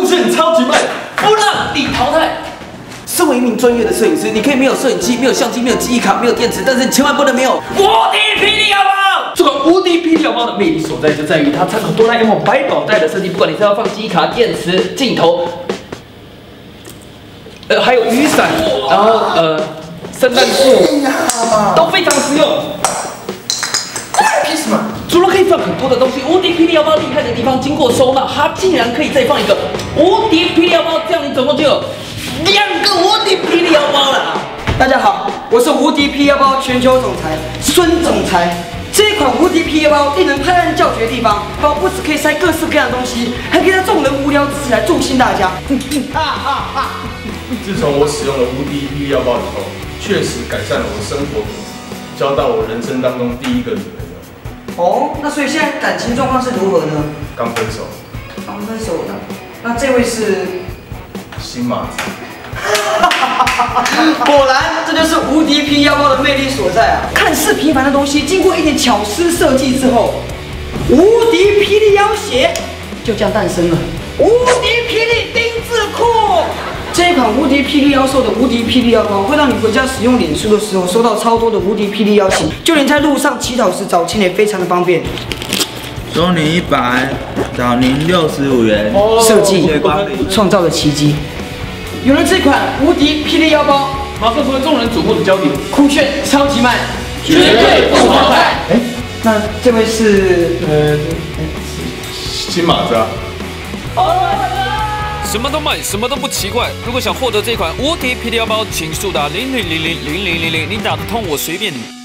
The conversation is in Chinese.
酷炫超级慢，不让你淘汰。身为一名专业的摄影师，你可以没有摄影机、没有相机、没有记忆卡、没有电池，但是你千万不能没有无敌霹雳好不好？这款无敌霹雳好不好的魅力所在就在于它参考哆啦 A 梦百宝袋的设计，不管你是要放记忆卡、电池、镜头，还有雨伞，然后圣诞树都非常实用。凭什么？ 除了可以放很多的东西，无敌霹雳腰包厉害的地方，经过收纳，它竟然可以再放一个无敌霹雳腰包，这样你总共就有2个无敌霹雳腰包了。大家好，我是无敌霹雳腰包全球总裁孙总裁。这款无敌霹雳腰包令人拍案叫绝的地方，包不只可以塞各式各样的东西，还可以在众人无聊之时来助兴大家。自从我使用了无敌霹雳腰包以后，确实改善了我的生活品质，交到我人生当中第1个女朋友。 哦，那所以现在感情状况是如何呢？刚分手。刚分手的，那这位是新马子。果然，这就是无敌霹雳腰包的魅力所在啊！看似平凡的东西，经过一点巧思设计之后，无敌霹雳腰鞋就这样诞生了。无敌霹雳丁字裤，这款无敌霹雳腰瘦的无敌霹雳腰包，会让你回家使用脸书的时候收到超多的无敌霹雳腰型，就连在路上乞讨时找钱也非常的方便。收您100，找您65元。设计创造了奇迹，有了这款无敌霹雳腰包，马上成为众人瞩目的焦点，酷炫超级慢，绝对不淘汰。哎，那这位是金马子啊。 什么都卖，什么都不奇怪。如果想获得这款无敌霹雳腰包，请速打00000000，你打得通我随便你。